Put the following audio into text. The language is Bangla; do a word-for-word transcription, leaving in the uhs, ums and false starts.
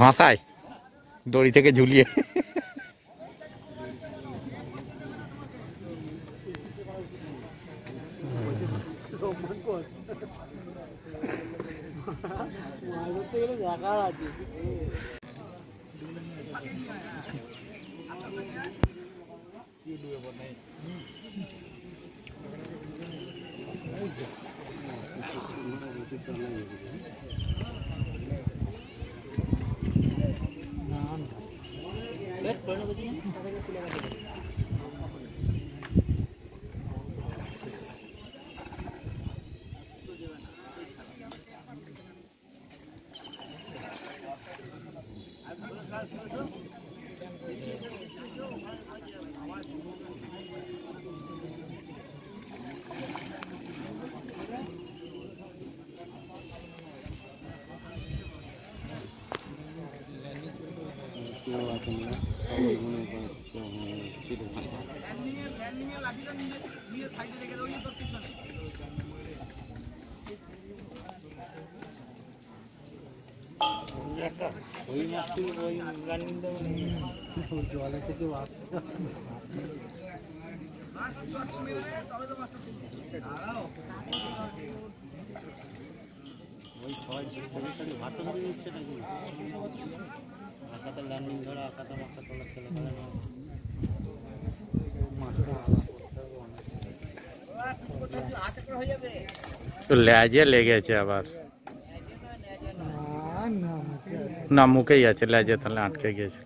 ভাষায় দড়ি থেকে ঝুলিয়ে জলে থেকে আকাতা ল্যান্ডিং ধরা আকাতা মাথা তোলা ছেলে খেলে না লেজে লেগেছে আবার না মুখেই আছে লেজে তাহলে আটকে গেছে